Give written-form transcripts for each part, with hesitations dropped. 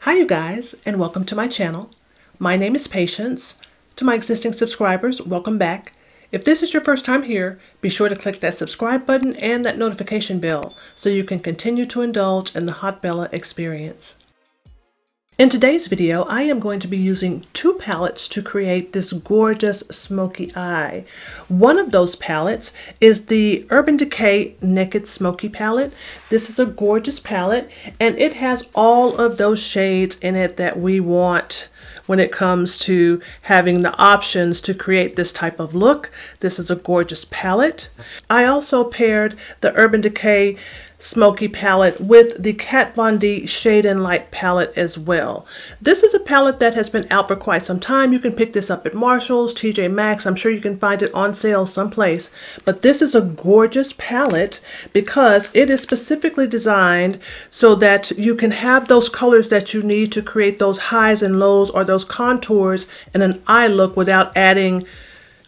Hi you guys, and welcome to my channel. My name is Patience. To my existing subscribers, welcome back. If this is your first time here, be sure to click that subscribe button and that notification bell so you can continue to indulge in the Haute Bella experience. In today's video, I am going to be using two palettes to create this gorgeous smoky eye. One of those palettes is the Urban Decay Naked Smoky palette. This is a gorgeous palette, and it has all of those shades in it that we want when it comes to having the options to create this type of look. This is a gorgeous palette. I also paired the Urban Decay Smoky palette with the Kat Von D Shade and Light palette as well. This is a palette that has been out for quite some time. You can pick this up at Marshall's, TJ Maxx. I'm sure you can find it on sale someplace. But this is a gorgeous palette because it is specifically designed so that you can have those colors that you need to create those highs and lows or those contours in an eye look without adding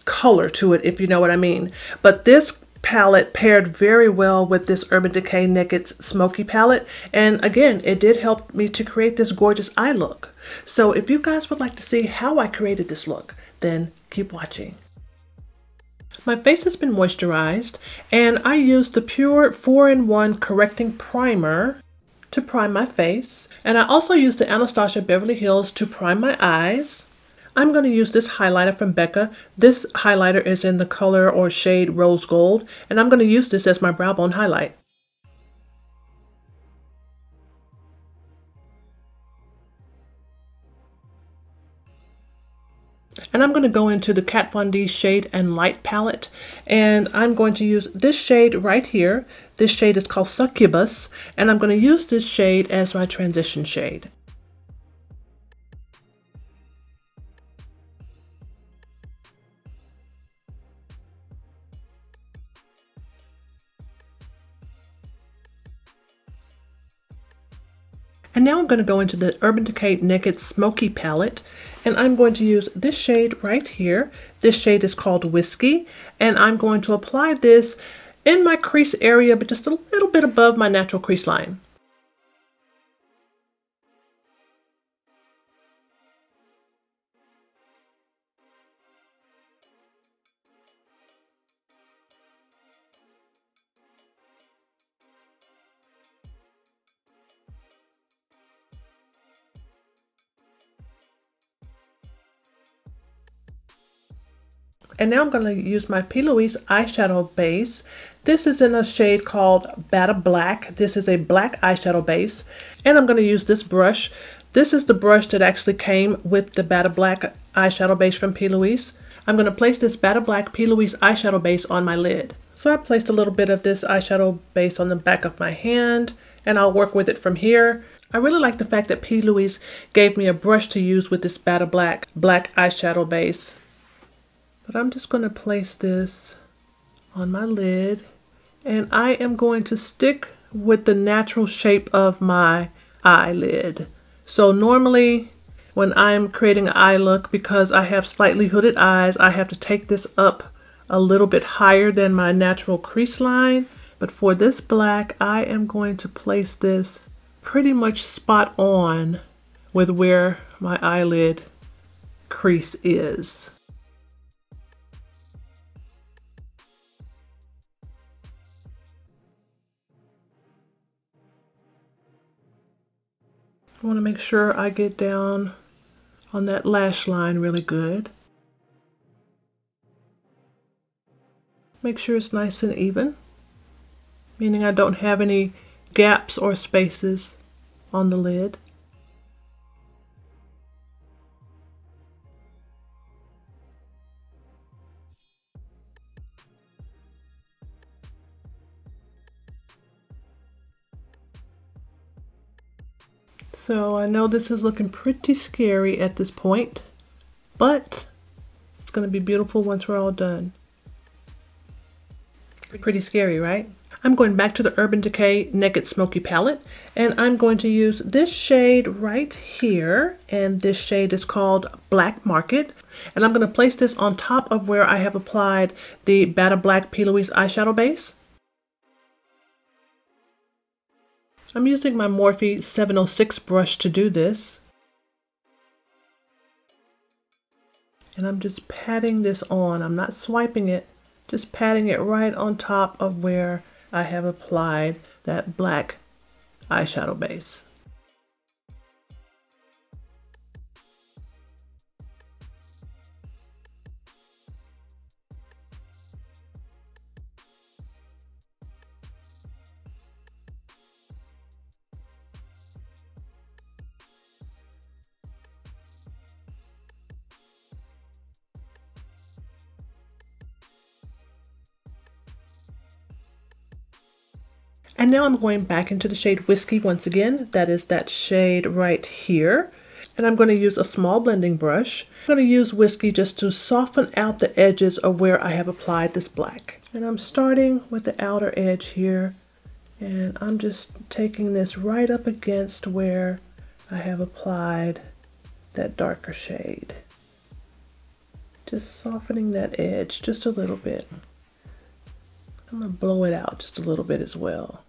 color to it, if you know what I mean. But this palette paired very well with this Urban Decay Naked Smoky palette, and again it did help me to create this gorgeous eye look. So if you guys would like to see how I created this look, then keep watching. My face has been moisturized, and I used the Pure 4-in-1 correcting primer to prime my face, and I also used the Anastasia Beverly Hills to prime my eyes. I'm going to use this highlighter from Becca. This highlighter is in the color or shade Rose Gold, and I'm going to use this as my brow bone highlight. And I'm going to go into the Kat Von D Shade and Light palette, and I'm going to use this shade right here. This shade is called Succubus, and I'm going to use this shade as my transition shade. And now I'm going to go into the Urban Decay Naked Smoky palette, and I'm going to use this shade right here. This shade is called Whiskey, and I'm going to apply this in my crease area, but just a little bit above my natural crease line. And now I'm going to use my P. Louise eyeshadow base. This is in a shade called Badda Black. This is a black eyeshadow base. And I'm going to use this brush. This is the brush that actually came with the Badda Black eyeshadow base from P. Louise. I'm going to place this Badda Black P. Louise eyeshadow base on my lid. So I placed a little bit of this eyeshadow base on the back of my hand, and I'll work with it from here. I really like the fact that P. Louise gave me a brush to use with this Badda Black eyeshadow base. But I'm just going to place this on my lid, and I am going to stick with the natural shape of my eyelid. So normally when I'm creating an eye look, because I have slightly hooded eyes, I have to take this up a little bit higher than my natural crease line. But for this black, I am going to place this pretty much spot on with where my eyelid crease is. I want to make sure I get down on that lash line really good. Make sure it's nice and even, meaning I don't have any gaps or spaces on the lid. So I know this is looking pretty scary at this point, but it's going to be beautiful once we're all done. Pretty scary, right? I'm going back to the Urban Decay Naked Smoky palette, and I'm going to use this shade right here, and this shade is called Black Market, and I'm going to place this on top of where I have applied the Badda Black P. Louise eyeshadow base. I'm using my Morphe 706 brush to do this. And I'm just patting this on. I'm not swiping it, just patting it right on top of where I have applied that black eyeshadow base. And now I'm going back into the shade Whiskey once again. That is that shade right here. And I'm going to use a small blending brush. I'm going to use Whiskey just to soften out the edges of where I have applied this black. And I'm starting with the outer edge here. And I'm just taking this right up against where I have applied that darker shade. Just softening that edge just a little bit. I'm going to blow it out just a little bit as well.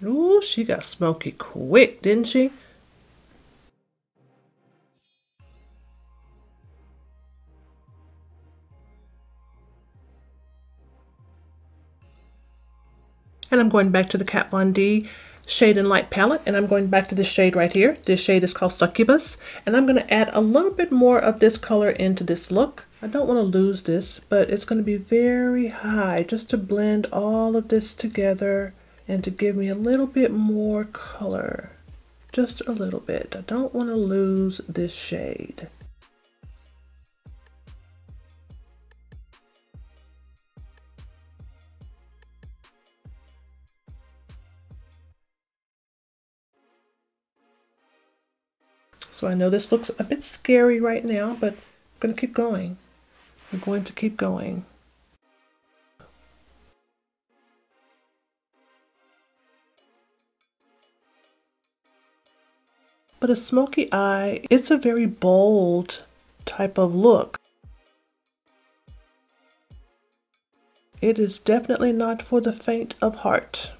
Ooh, she got smoky quick, didn't she? And I'm going back to the Kat Von D Shade and Light palette, and I'm going back to this shade right here. This shade is called Succubus, and I'm going to add a little bit more of this color into this look. I don't want to lose this, but it's going to be very high just to blend all of this together and to give me a little bit more color. Just a little bit. I don't want to lose this shade. So I know this looks a bit scary right now, but I'm going to keep going. I'm going to keep going. But a smoky eye, it's a very bold type of look. It is definitely not for the faint of heart.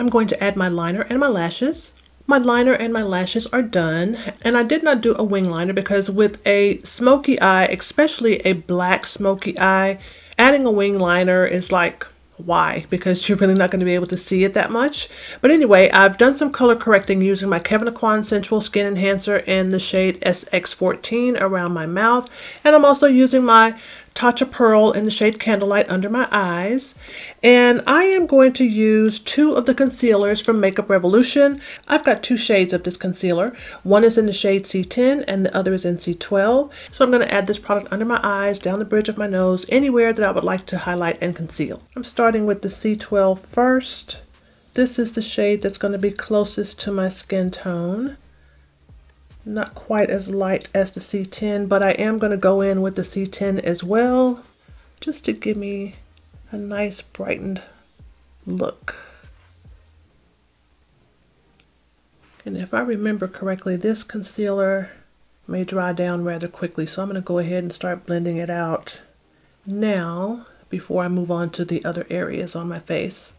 I'm going to add my liner and my lashes. My liner and my lashes are done, and I did not do a wing liner because with a smoky eye, especially a black smoky eye, adding a wing liner is like, why? Because you're really not going to be able to see it that much. But anyway, I've done some color correcting using my Kevyn Aucoin Sensual Skin Enhancer in the shade SX14 around my mouth, and I'm also using my Tatcha Pearl in the shade Candlelight under my eyes. And I am going to use two of the concealers from Makeup Revolution. I've got two shades of this concealer. One is in the shade C10 and the other is in C12. So I'm going to add this product under my eyes, down the bridge of my nose, anywhere that I would like to highlight and conceal. I'm starting with the C12 first. This is the shade that's going to be closest to my skin tone. Not quite as light as the C10, but I am going to go in with the C10 as well, just to give me a nice brightened look. And if I remember correctly, this concealer may dry down rather quickly, so I'm going to go ahead and start blending it out now before I move on to the other areas on my face.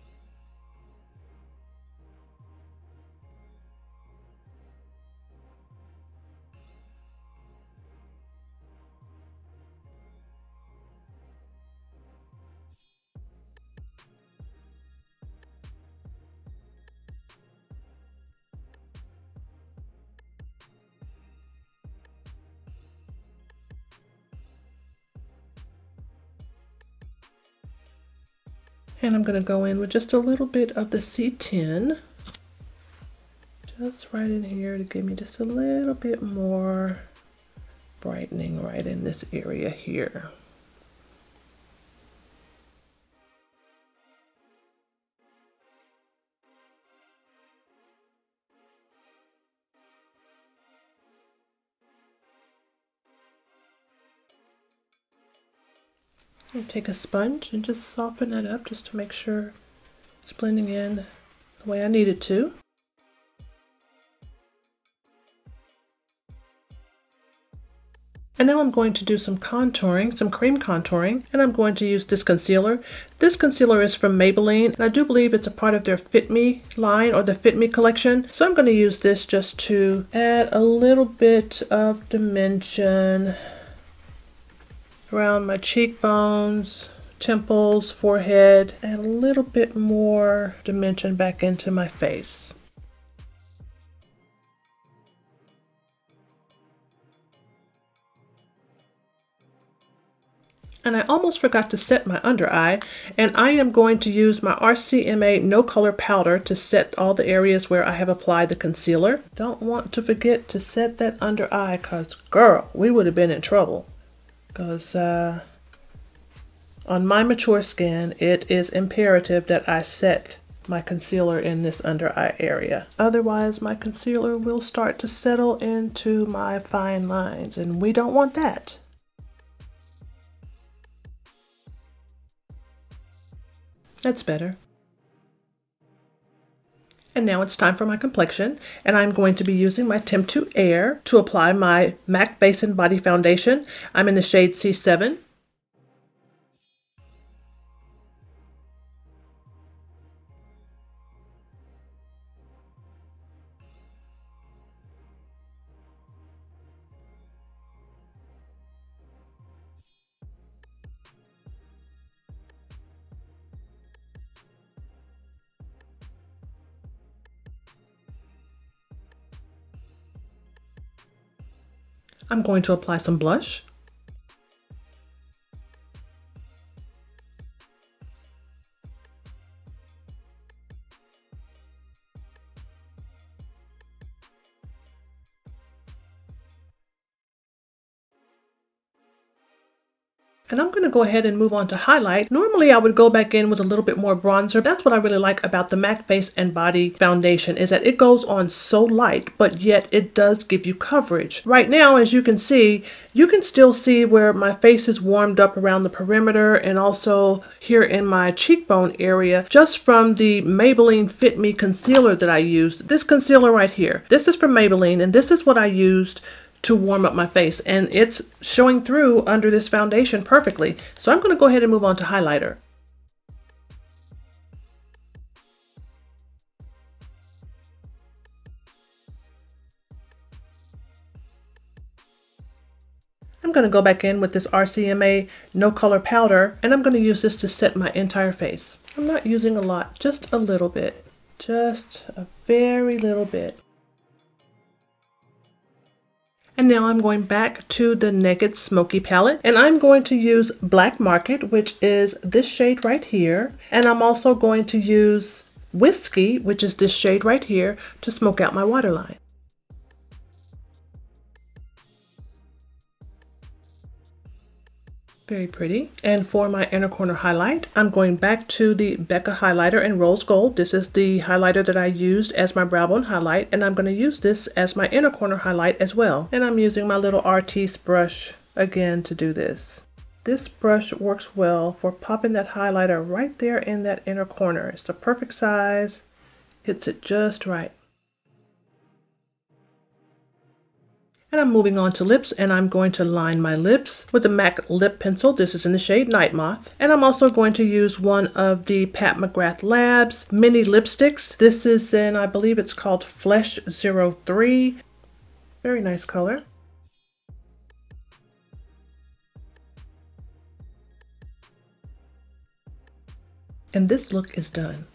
And I'm going to go in with just a little bit of the C10, just right in here to give me just a little bit more brightening right in this area here. I'll take a sponge and just soften that up just to make sure it's blending in the way I need it to. And now I'm going to do some contouring, some cream contouring, and I'm going to use this concealer. This concealer is from Maybelline, and I do believe it's a part of their Fit Me line or the Fit Me collection. So I'm going to use this just to add a little bit of dimension around my cheekbones, temples, forehead, and a little bit more dimension back into my face. And I almost forgot to set my under eye, and I am going to use my RCMA No Color Powder to set all the areas where I have applied the concealer. Don't want to forget to set that under eye, cause girl, we would have been in trouble. Cause on my mature skin, it is imperative that I set my concealer in this under eye area. Otherwise, my concealer will start to settle into my fine lines, and we don't want that. That's better. And now it's time for my complexion, and I'm going to be using my Temptu Air to apply my MAC Face and Body Foundation. I'm in the shade C7. I'm going to apply some blush. And I'm going to go ahead and move on to highlight. Normally I would go back in with a little bit more bronzer. That's what I really like about the MAC Face and Body Foundation, is that it goes on so light, but yet it does give you coverage. Right now, as you can see, you can still see where my face is warmed up around the perimeter and also here in my cheekbone area, just from the Maybelline Fit Me concealer that I used. This concealer right here. This is from Maybelline, and this is what I used to warm up my face, and it's showing through under this foundation perfectly. So I'm going to go ahead and move on to highlighter. I'm going to go back in with this RCMA No Color Powder, and I'm going to use this to set my entire face. I'm not using a lot, just a little bit, just a very little bit. And now I'm going back to the Naked Smoky palette, and I'm going to use Black Market, which is this shade right here. And I'm also going to use Whiskey, which is this shade right here, to smoke out my waterline. Very pretty. And for my inner corner highlight, I'm going back to the Becca highlighter in Rose Gold. This is the highlighter that I used as my brow bone highlight, and I'm going to use this as my inner corner highlight as well. And I'm using my little Artiste brush again to do this. This brush works well for popping that highlighter right there in that inner corner. It's the perfect size, hits it just right. And I'm moving on to lips, and I'm going to line my lips with the MAC Lip Pencil. This is in the shade Night Moth. And I'm also going to use one of the Pat McGrath Labs mini lipsticks. This is in, I believe it's called Flesh 03. Very nice color. And this look is done.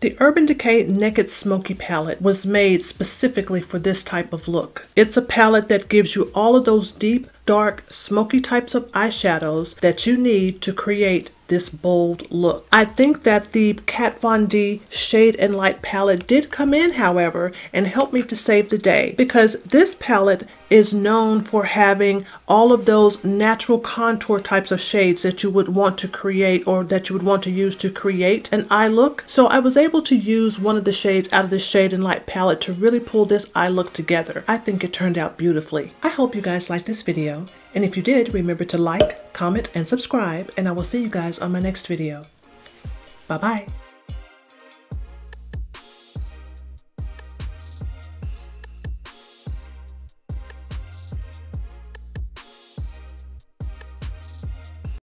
The Urban Decay Naked Smoky palette was made specifically for this type of look. It's a palette that gives you all of those deep, dark, smoky types of eyeshadows that you need to create this bold look. I think that the Kat Von D Shade and Light palette did come in, however, and help me to save the day, because this palette is known for having all of those natural contour types of shades that you would want to create, or that you would want to use to create an eye look. So I was able to use one of the shades out of the Shade and Light palette to really pull this eye look together. I think it turned out beautifully. I hope you guys liked this video. And if you did, remember to like, comment, and subscribe, and I will see you guys on my next video. Bye-bye.